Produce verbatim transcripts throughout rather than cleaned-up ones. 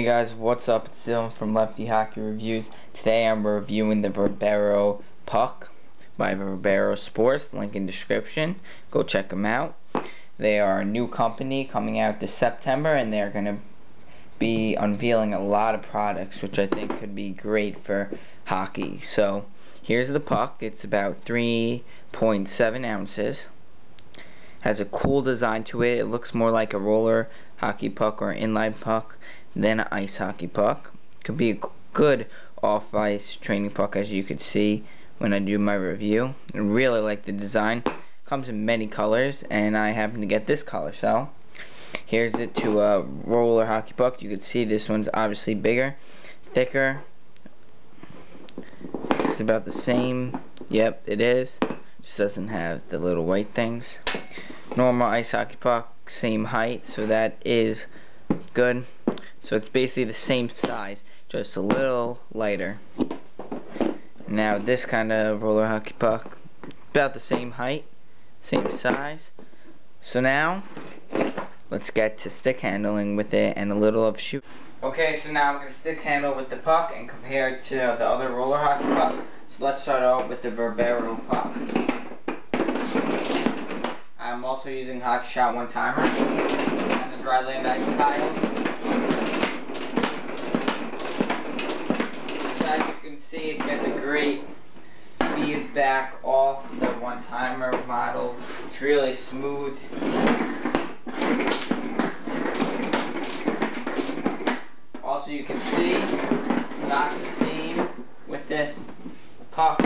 Hey guys, what's up? It's Dylan from Lefty Hockey Reviews. Today I'm reviewing the Verbero Puck by Verbero Sports, link in description. Go check them out. They are a new company coming out this September, and they're going to be unveiling a lot of products, which I think could be great for hockey. So here's the puck. It's about three point seven ounces. Has a cool design to it. It looks more like a roller hockey puck or inline puck than an ice hockey puck. Could be a good off ice training puck, as you could see when I do my review. I really like the design. Comes in many colors, and I happen to get this color. So here's it to a roller hockey puck. You could see this one's obviously bigger, thicker. It's about the same. Yep, it is. Just doesn't have the little white things. Normal ice hockey puck, same height, so that is good. So it's basically the same size, just a little lighter. Now this kind of roller hockey puck, about the same height, same size. So now let's get to stick handling with it and a little of shoot. Okay, so now I'm going to stick handle with the puck and compare it to the other roller hockey pucks. So let's start off with the Verbero puck. I'm also using Hockey Shot One Timer and the Dry Land Ice Tiles. As you can see, it gets a great feedback off the one-timer model. It's really smooth. Also, you can see it's not the same with this puck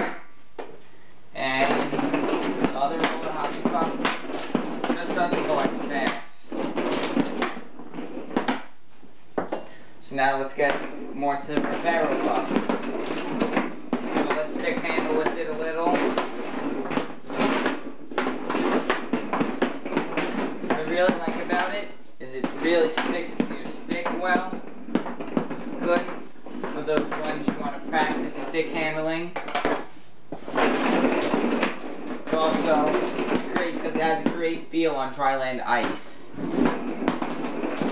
and the other roller hockey puck. It just doesn't go as fast. So now let's get more to the Verbero puck. Stick handle with it a little. What I really like about it is it really sticks to your stick well. So it's good for those ones you want to practice stick handling. It's also great because it has a great feel on dry land ice.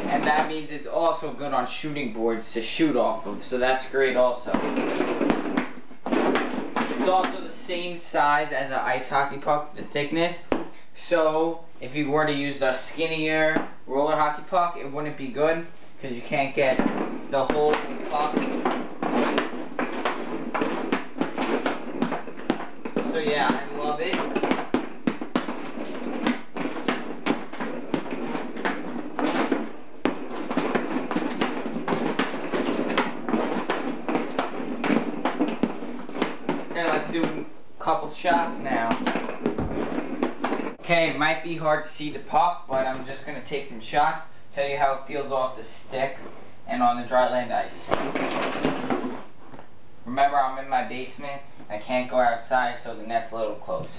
And that means it's also good on shooting boards to shoot off of, so that's great also. It's also the same size as an ice hockey puck, the thickness. So if you were to use the skinnier roller hockey puck, it wouldn't be good because you can't get the whole puck. So yeah, I love it. Do a couple shots now. Okay, it might be hard to see the puck, but I'm just going to take some shots, tell you how it feels off the stick and on the dry land ice. Remember, I'm in my basement. I can't go outside, so the net's a little close.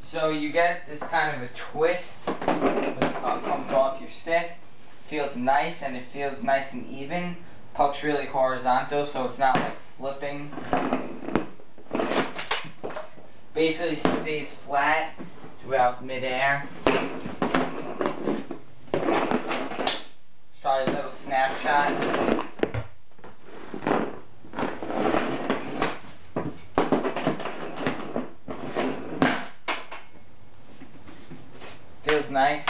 So you get this kind of a twist when the puck comes off your stick. Feels nice, and it feels nice and even. Puck's really horizontal, so it's not like flipping. Basically stays flat throughout midair. Let's try a little snapshot. Feels nice.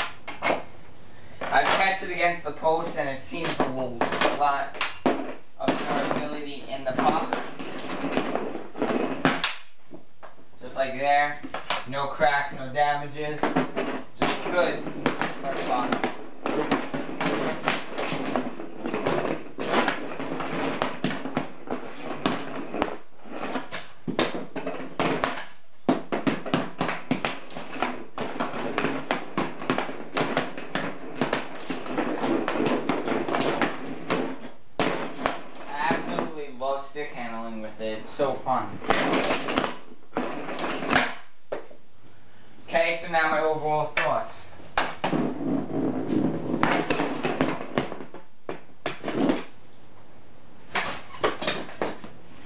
I've tested against the post, and it seems to lose a lot of durability in the puck. Just like there. No cracks, no damages. Just good for the puck. Love stick handling with it. It's so fun. Okay, so now my overall thoughts.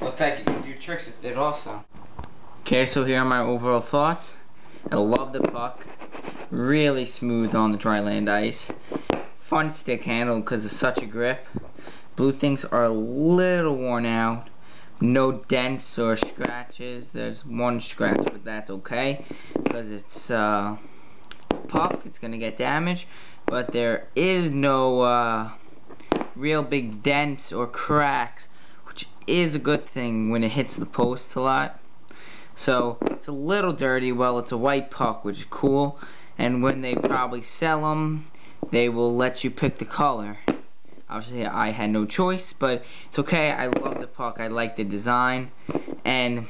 Looks like you can do tricks with it also. Okay, so here are my overall thoughts. I love the puck. Really smooth on the dry land ice. Fun stick handle because it's such a grip. Blue things are a little worn out. No dents or scratches. There's one scratch, but that's okay because it's uh, puck. It's gonna get damaged, but there is no uh, real big dents or cracks, which is a good thing when it hits the post a lot. So it's a little dirty. Well, it's a white puck, which is cool. And when they probably sell them, they will let you pick the color. Obviously, I had no choice, but it's okay. I love the puck. I like the design, and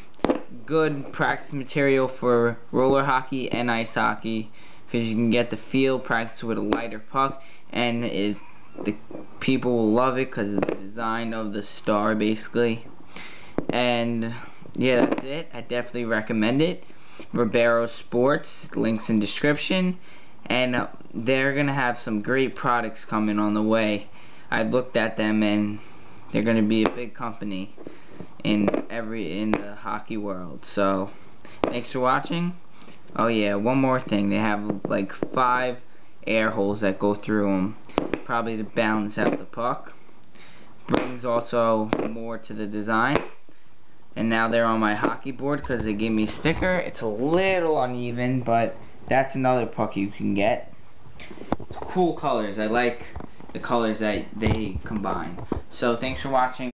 good practice material for roller hockey and ice hockey because you can get the feel, practice with a lighter puck, and it, the people will love it because of the design of the star, basically. And yeah, that's it. I definitely recommend it. Verbero Sports, links in description, and they're gonna have some great products coming on the way. I looked at them, and they're going to be a big company in every in the hockey world. So, thanks for watching. Oh yeah, one more thing. They have like five air holes that go through them, probably to balance out the puck. Brings also more to the design. And now they're on my hockey board because they gave me a sticker. It's a little uneven, but that's another puck you can get. It's cool colors. I like the colors that they combine. So thanks for watching.